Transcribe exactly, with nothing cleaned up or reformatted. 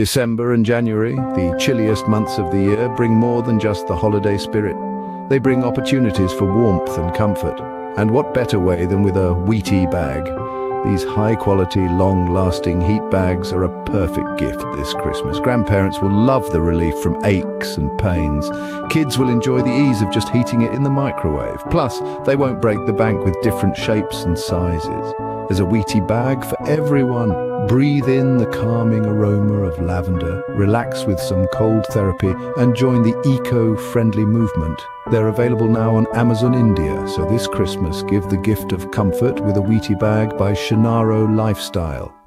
December and January, the chilliest months of the year, bring more than just the holiday spirit. They bring opportunities for warmth and comfort. And what better way than with a Wheaty bag? These high-quality, long-lasting heat bags are a perfect gift this Christmas. Grandparents will love the relief from aches and pains. Kids will enjoy the ease of just heating it in the microwave. Plus, they won't break the bank with different shapes and sizes. There's a Wheaty bag for everyone. Breathe in the calming aroma of lavender, relax with some cold therapy, and join the eco-friendly movement. They're available now on Amazon India, so this Christmas give the gift of comfort with a Wheaty bag by Shenaro Lifestyle.